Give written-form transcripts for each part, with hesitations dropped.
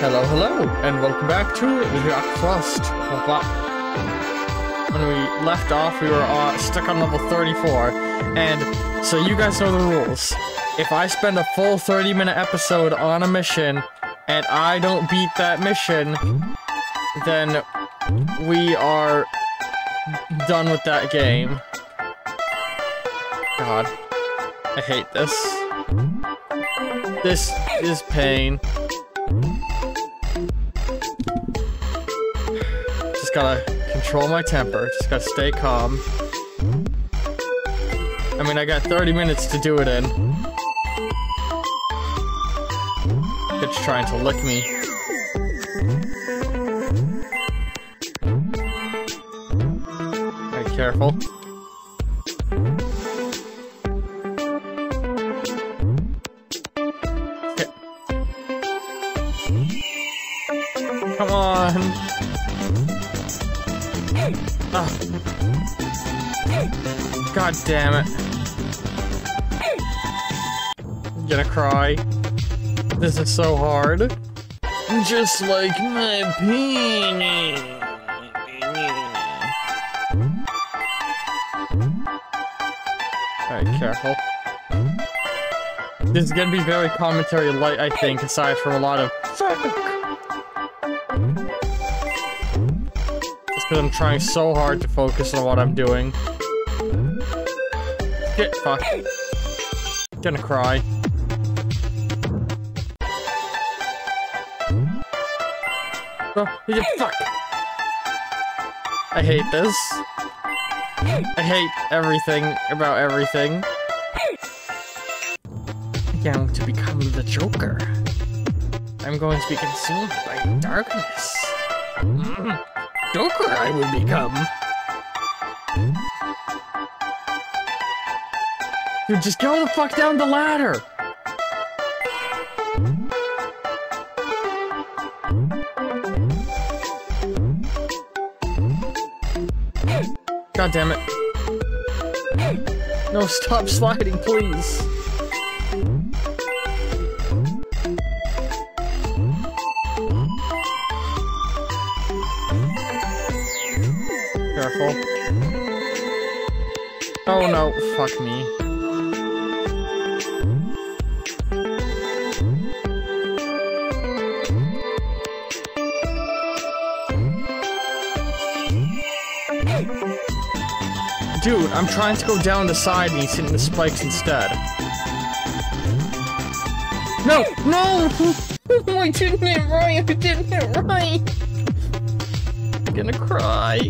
Hello, hello, and welcome back to Jack Frost. When we left off, we were stuck on level 34, and so you guys know the rules. If I spend a full 30-minute episode on a mission, and I don't beat that mission, then we are done with that game. God, I hate this. This is pain. Just gotta control my temper, just gotta stay calm. I mean, I got 30 minutes to do it in. Bitch trying to lick me. Be careful. Come on. Ugh. God damn it. I'm gonna cry. This is so hard. Just like my penis. Alright, careful. This is gonna be very commentary light, I think, aside from a lot of fuck. Because I'm trying so hard to focus on what I'm doing. Shit, fuck. I'm gonna cry. Oh, fuck! I hate this. I hate everything about everything. I'm going to become the Joker. I'm going to be consumed by darkness. Joker I will become. Dude, just go the fuck down the ladder! God damn it. No, stop sliding, please. Careful. Oh no, fuck me. Dude, I'm trying to go down the side and he's hitting the spikes instead. No! No! I didn't hit right! I didn't hit right! I'm gonna cry.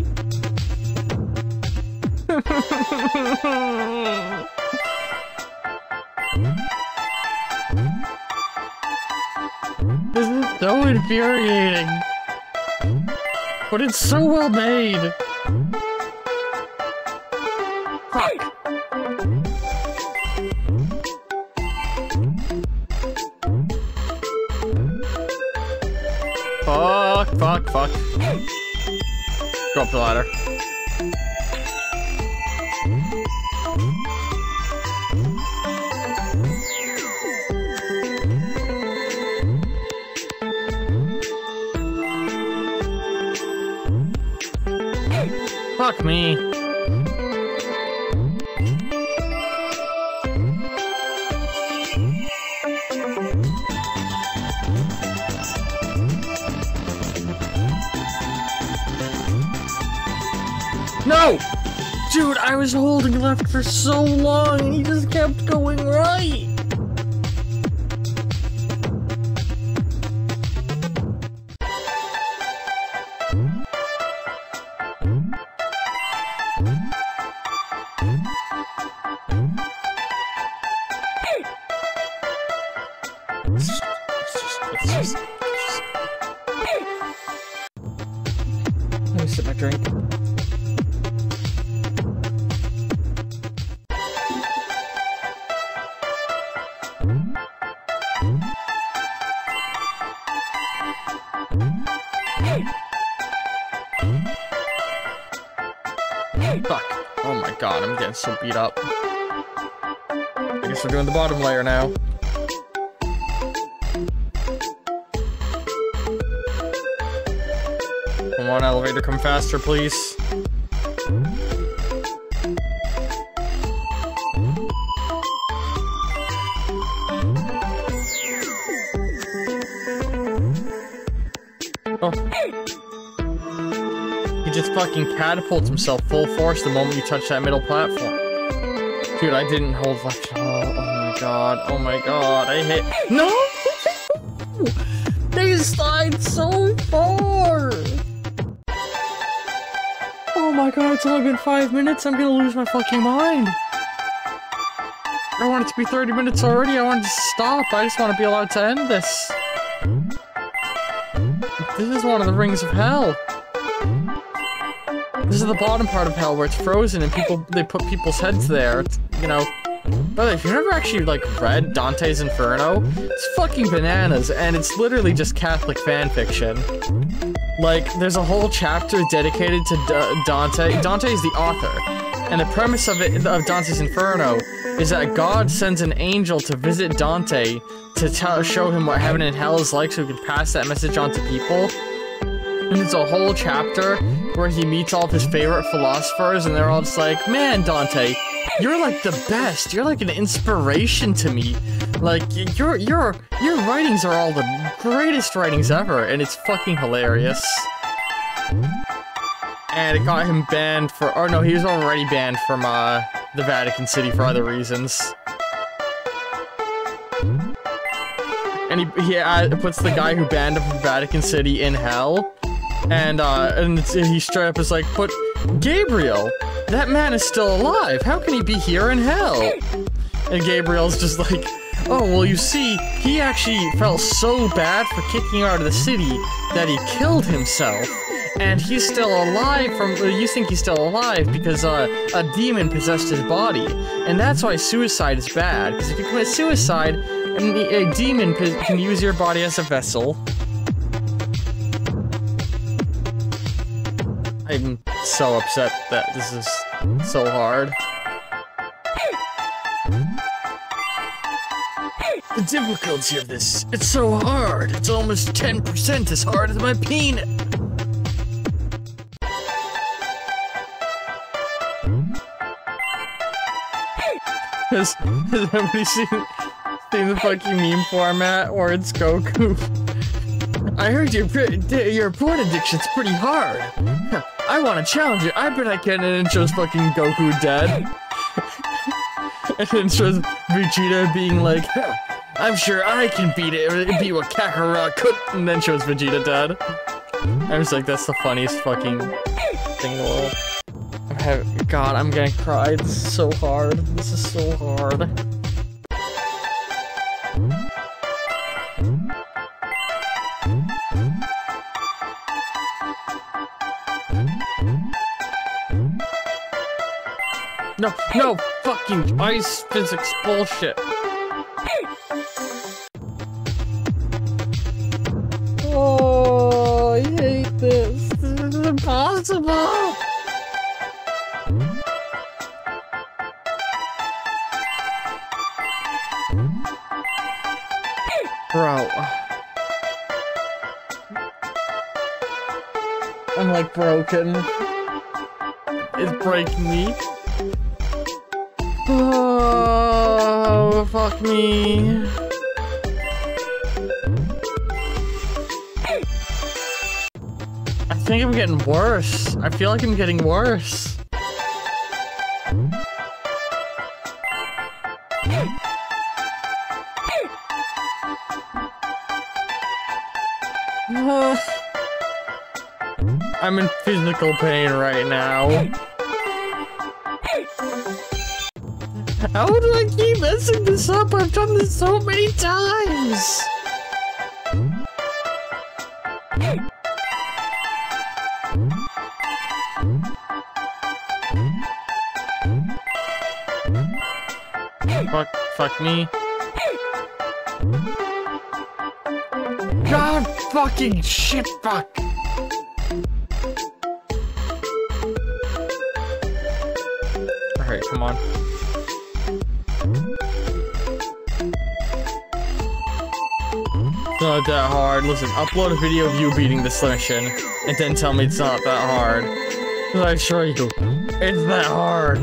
This is so infuriating, but it's so well made. Fuck. Fuck, fuck, fuck. Go up the ladder. Fuck me. No! Dude, I was holding left for so long and he just kept going right! Let me sip my drink. Fuck. Oh my god, I'm getting so beat up. I guess we're doing the bottom layer now. Come on, elevator, come faster, please. Oh. He just fucking catapults himself full force the moment you touch that middle platform. Dude, I didn't hold left. Oh my god, I hit. No! They slide so far! Oh my god, it's only been 5 minutes. I'm gonna lose my fucking mind. I want it to be 30 minutes already. I want it to stop. I just want to be allowed to end this. This is one of the rings of hell. This is the bottom part of hell where it's frozen and they put people's heads there. It's, you know. But if you've never actually, like, read Dante's Inferno, it's fucking bananas, and it's literally just Catholic fanfiction. Like, there's a whole chapter dedicated to Dante. Dante is the author, and the premise of Dante's Inferno is that God sends an angel to visit Dante to show him what heaven and hell is like so he can pass that message on to people. And it's a whole chapter where he meets all of his favorite philosophers, and they're all just like, man, Dante, you're like the best. You're like an inspiration to me. Like your writings are all the greatest writings ever, and it's fucking hilarious. And it got him banned for. Oh no, he was already banned from the Vatican City for other reasons. And he puts the guy who banned him from Vatican City in hell. And he straight up is like, but Gabriel, that man is still alive. How can he be here in hell? And Gabriel's just like, oh, well, you see, he actually felt so bad for kicking out of the city that he killed himself. And he's still alive from, you think he's still alive because a demon possessed his body. And that's why suicide is bad. Because if you commit suicide, a demon can use your body as a vessel. I'm so upset that this is so hard. The difficulty of this, it's so hard. It's almost 10% as hard as my penis. Has anybody seen the fucking meme format where it's Goku? I heard your porn addiction's pretty hard. I want to challenge you. I bet I can. And it shows fucking Goku dead. And it shows Vegeta being like, I'm sure I can beat it. It'd be what Kakara could. And then shows Vegeta dead. I was like, that's the funniest fucking thing in the world. God, I'm gonna cry. It's so hard. This is so hard. No, no, fucking ice physics bullshit. Oh, I hate this. This is impossible. Bro. I'm like broken. It's breaking me. Oh, fuck me. I think I'm getting worse. I feel like I'm getting worse. I'm in physical pain right now. How do I keep messing this up? I've done this so many times! Fuck me. God fucking shit, fuck! Alright, come on. not that hard. Listen, upload a video of you beating this mission, and then tell me it's not that hard. I assure you, it's that hard.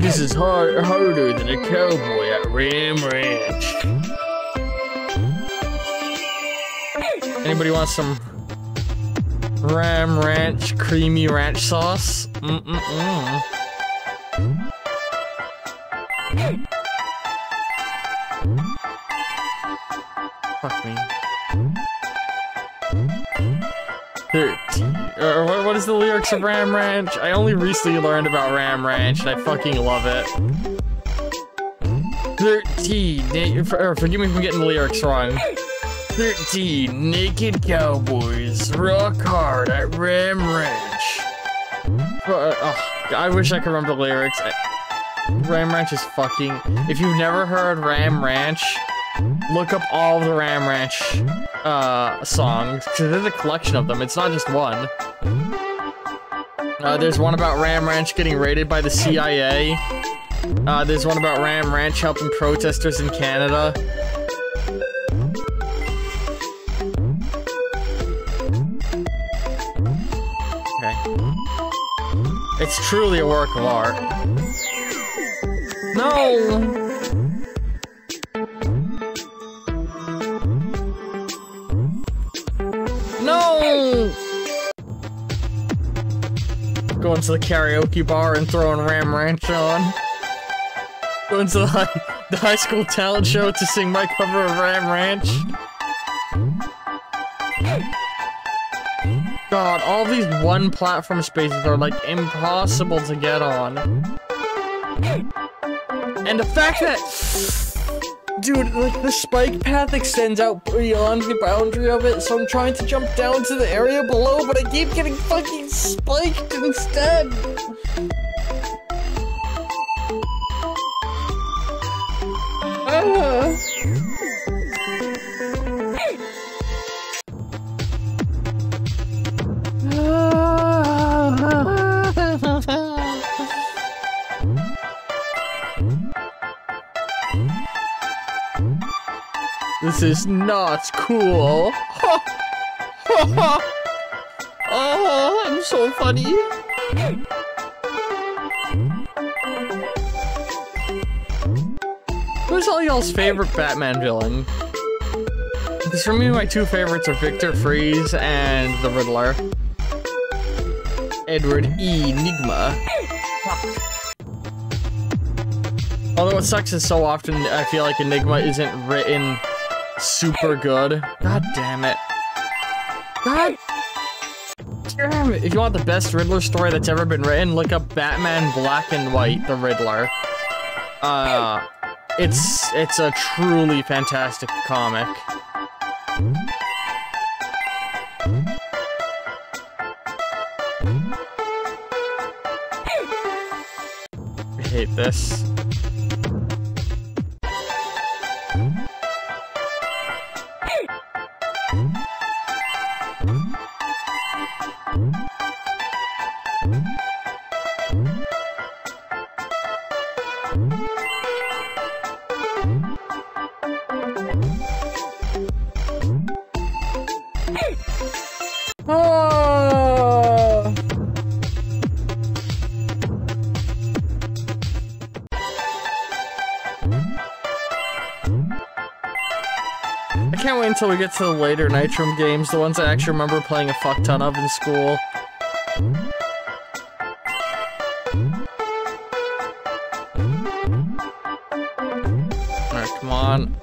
This is harder than a cowboy at Ram Ranch. Anybody want some Ram Ranch creamy ranch sauce? Fuck me. 13. What is the lyrics of Ram Ranch? I only recently learned about Ram Ranch, and I fucking love it. 13. Forgive me for getting the lyrics wrong. 13 naked cowboys rock hard at Ram Ranch. I wish I could remember the lyrics. Ram Ranch is fucking... If you've never heard Ram Ranch, look up all the Ram Ranch songs, because there's a collection of them. It's not just one. There's one about Ram Ranch getting raided by the CIA. There's one about Ram Ranch helping protesters in Canada. It's truly a work of art. No! No! Going to the karaoke bar and throwing Ram Ranch on. Going to the high school talent show to sing my cover of Ram Ranch. God, all these one platform spaces are like impossible to get on. And the fact that, dude, like the spike path extends out beyond the boundary of it, so I'm trying to jump down to the area below, but I keep getting fucking spiked instead. This is not cool. Oh, I'm so funny. Who's all y'all's favorite Batman villain? Because for me, my two favorites are Victor Freeze and the Riddler. Edward E. Enigma. Although what sucks is so often I feel like Enigma isn't written super good. God damn it. God damn it. If you want the best Riddler story that's ever been written, look up Batman Black and White, the Riddler. It's a truly fantastic comic. I hate this. Until we get to the later Nitrome games, the ones I actually remember playing a fuck ton of in school. Alright, come on.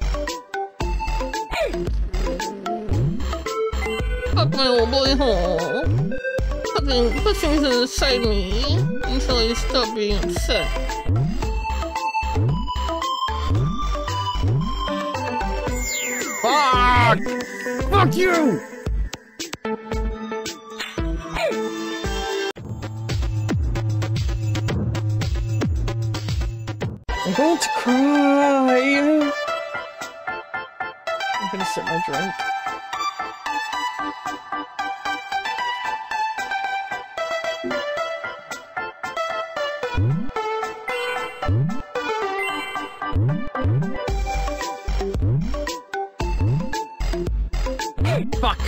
Fuck my little boy hole. Put things inside me until you stop being upset. Fuck! Fuck you! I'm going to cry! I'm gonna sip my drink. Fuck.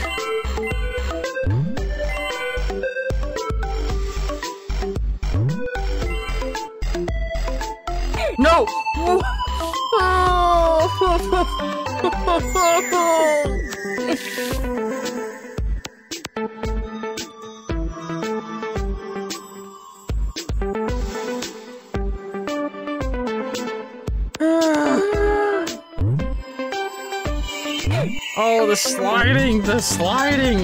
No. Oh, the sliding, the sliding.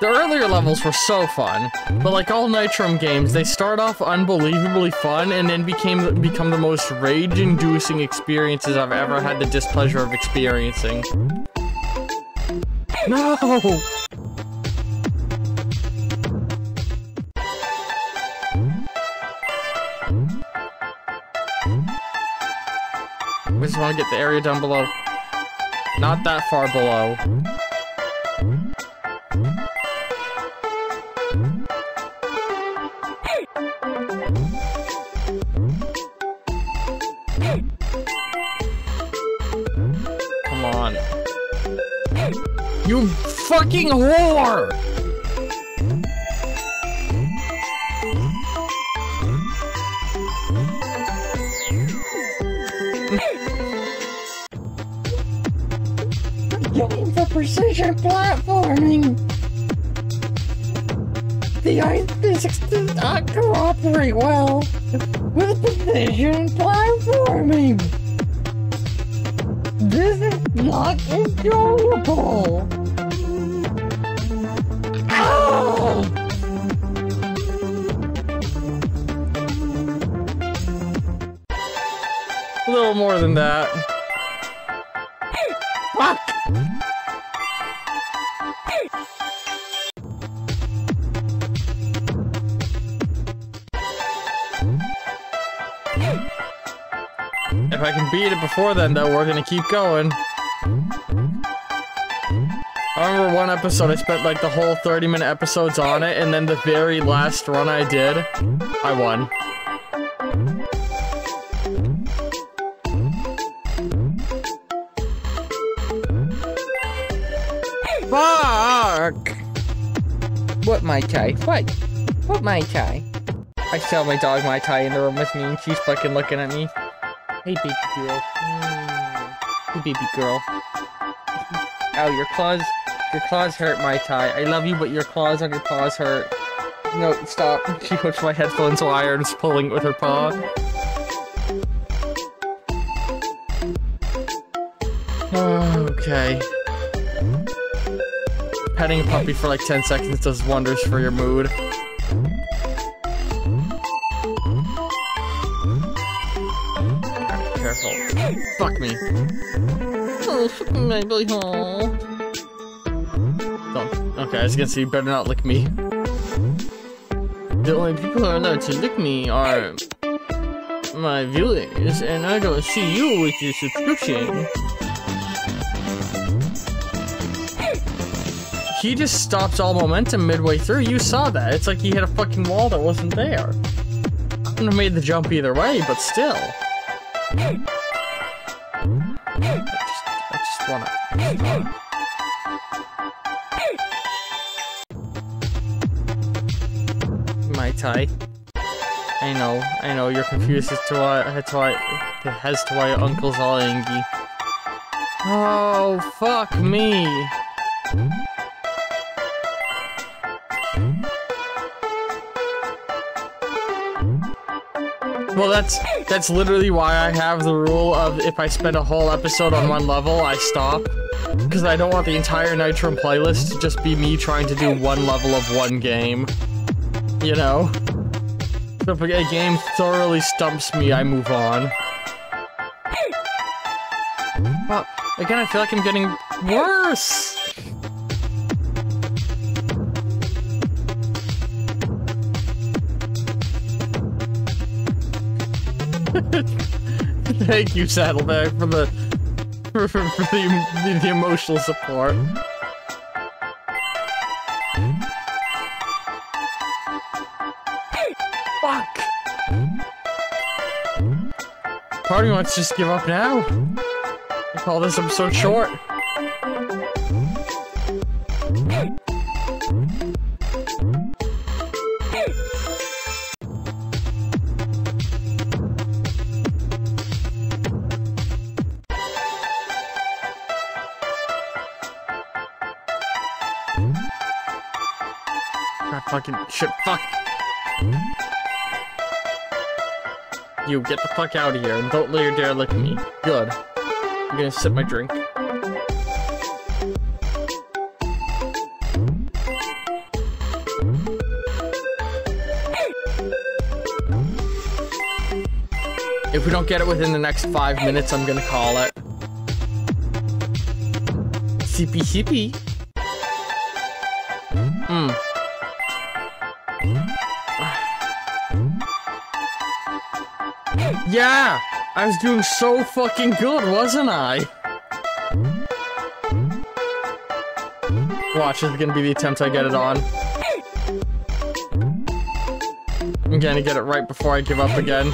The earlier levels were so fun, but like all Nitrome games, they start off unbelievably fun and then become the most rage-inducing experiences I've ever had the displeasure of experiencing. No! We just want to get the area down below. Not that far below. You fucking whore! Game for precision platforming! The physics does not cooperate well with precision platforming! This is not enjoyable! A little more than that. Fuck! If I can beat it before then, though, we're gonna keep going. I remember one episode, I spent like the whole 30-minute episodes on it, and then the very last run I did, I won. Fuck! What Mai Tai? What? What Mai Tai? I saw my dog Mai Tai in the room with me and she's fucking looking at me. Hey baby girl. Hey baby girl. Ow, your claws. Your claws hurt, Mai Tai. I love you, but your claws on your paws hurt. No, stop. She hooked my headphones wire and is pulling it with her paw. Okay. Petting a puppy for like 10 seconds does wonders for your mood. Right, careful. Fuck me. Oh, my belly hole. Okay, as you can see, you better not lick me. The only people who are allowed to lick me are my viewers, and I don't see you with your subscription. He just stopped all momentum midway through. You saw that. It's like he hit a fucking wall that wasn't there. I wouldn't have made the jump either way, but still. I just wanna. Mai Tai. I know. You're confused as to why your uncle's all angry. Oh, fuck me. Well, that's literally why I have the rule of if I spend a whole episode on one level, I stop. Because I don't want the entire Nitrome playlist to just be me trying to do one level of one game. You know? So if a game thoroughly stumps me, I move on. Well, again, I feel like I'm getting worse! Thank you, Saddleback, for the for the emotional support. Fuck! Party wants to just give up now. I call this episode short. Fucking shit, fuck! You, get the fuck out of here and don't let your dare lick me. Good. I'm gonna sip my drink. If we don't get it within the next 5 minutes, I'm gonna call it. Sippy sippy. Mmm. Yeah! I was doing so fucking good, wasn't I? Watch, this is gonna be the attempt I get it on. I'm gonna get it right before I give up again.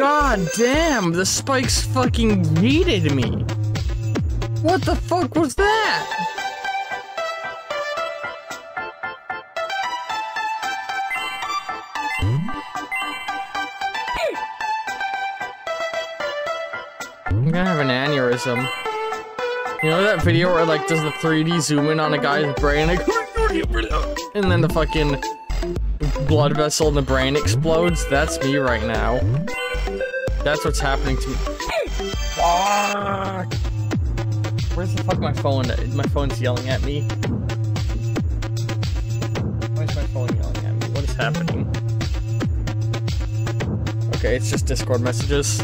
God damn, the spikes fucking needed me! What the fuck was that? Him. You know that video where like does the 3D zoom in on a guy's brain like, and then the fucking blood vessel in the brain explodes? That's me right now. That's what's happening to me. Fuck! Where's the fuck my phone? My phone's yelling at me. Why is my phone yelling at me? What is happening? Okay, it's just Discord messages.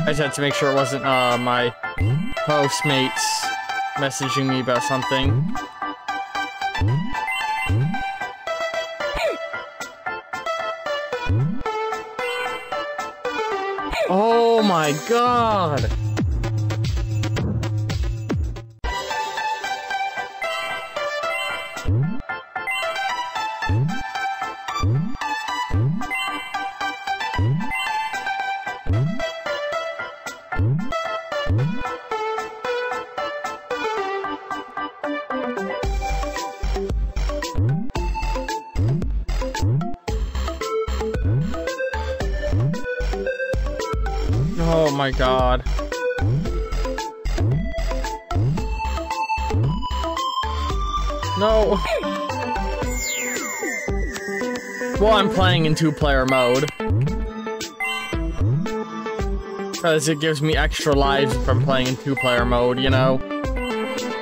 I just had to make sure it wasn't, my postmates messaging me about something. Oh my god! Oh my god. No! Well, I'm playing in two-player mode. Because it gives me extra lives from playing in two-player mode, you know?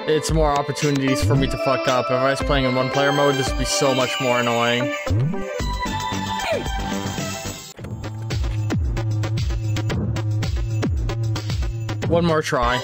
It's more opportunities for me to fuck up. If I was playing in one-player mode, this would be so much more annoying. One more try.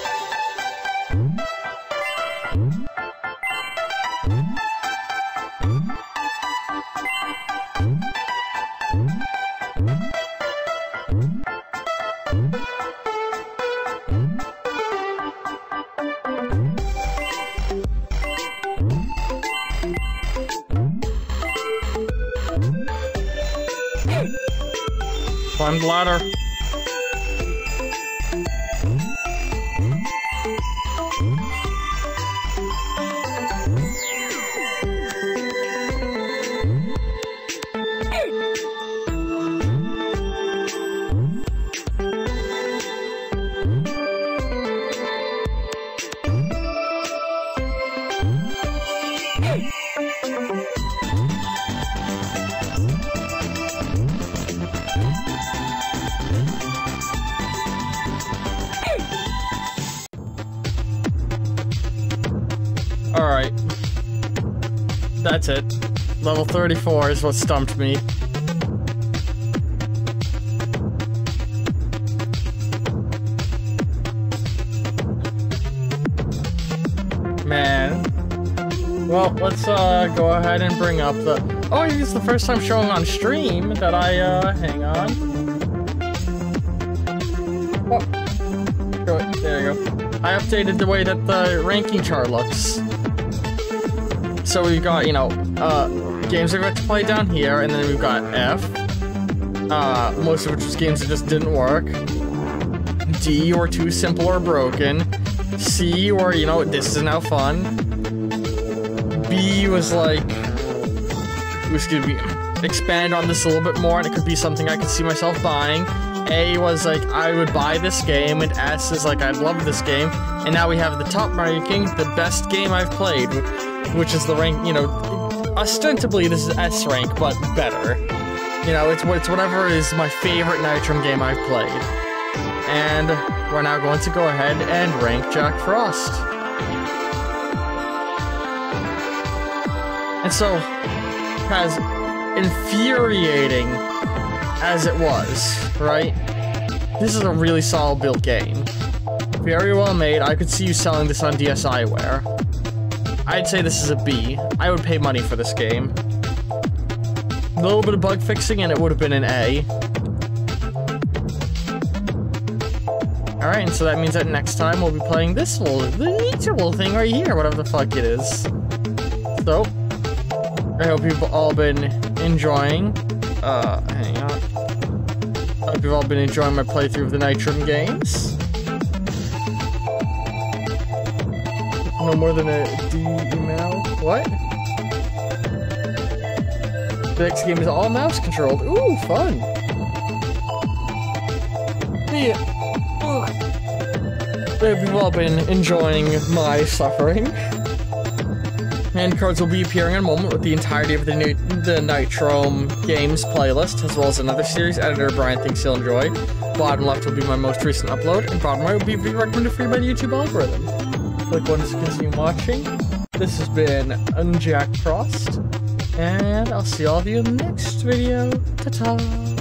Climb the ladder. Alright. That's it. Level 34 is what stumped me. Man. Well, let's go ahead and bring up the... Oh, it's the first time showing on stream that I, hang on. Oh, there you go. I updated the way that the ranking chart looks. So we've got, you know, games I got to play down here, and then we've got F. Most of which was games that just didn't work. D, or too simple or broken. C, or, you know, this isn't how fun. B was like, it was gonna be, expand on this a little bit more, and it could be something I could see myself buying. A was like, I would buy this game, and S is like, I'd love this game. And now we have the top ranking, the best game I've played, which is the rank, you know, ostensibly this is S rank, but better. You know, it's whatever is my favorite Nitrome game I've played. And we're now going to go ahead and rank Jack Frost. And so, as infuriating as it was, right? This is a really solid built game. Very well made. I could see you selling this on DSiWare. I'd say this is a B. I would pay money for this game. A little bit of bug fixing and it would have been an A. Alright, and so that means that next time we'll be playing this little thing right here, whatever the fuck it is. So, I hope you've all been enjoying, hang on. I hope you've all been enjoying my playthrough of the Nitrome games. No more than a D email. What? The next game is all mouse controlled. Ooh, fun. Yeah. I hope you've all been enjoying my suffering. Handcards will be appearing in a moment with the entirety of the Nitrome games playlist, as well as another series editor Brian thinks he'll enjoy. Bottom left will be my most recent upload, and bottom right will be recommended for you by the YouTube algorithm. Click one to continue watching. This has been Jack Frost, and I'll see all of you in the next video. Ta-ta!